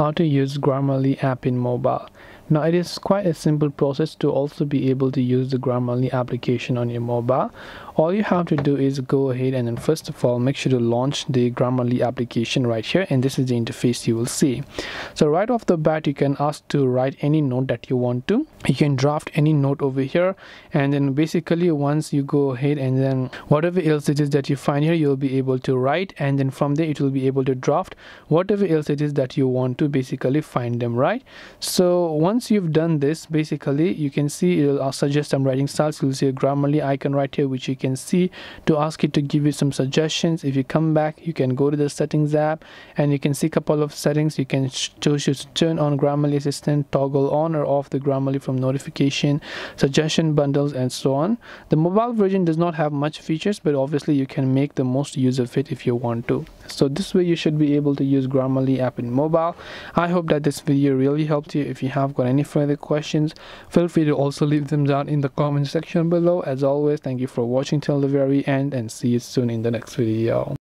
how to use Grammarly app in mobile. Now it is quite a simple process to also be able to use the Grammarly application on your mobile. All you have to do is go ahead and then first of all make sure to launch the Grammarly application right here, and this is the interface you will see. So right off the bat you can ask to write any note that you want to. You can draft any note over here, and then basically once you go ahead and then whatever else it is that you find here you'll be able to write, and then from there it will be able to draft whatever else it is that you want to basically find them, right? So once you've done this, basically you can see it'll suggest some writing styles. You'll see a Grammarly icon right here which you can see to ask it to give you some suggestions. If you come back you can go to the settings app and you can see a couple of settings. You can choose to turn on Grammarly assistant, toggle on or off the Grammarly from notification, suggestion bundles and so on. The mobile version does not have much features, but obviously you can make the most use of it if you want to. So this way you should be able to use Grammarly app in mobile. I hope that this video really helped you. If you have got any further questions, feel free to also leave them down in the comment section below. As always, thank you for watching till the very end, and see you soon in the next video.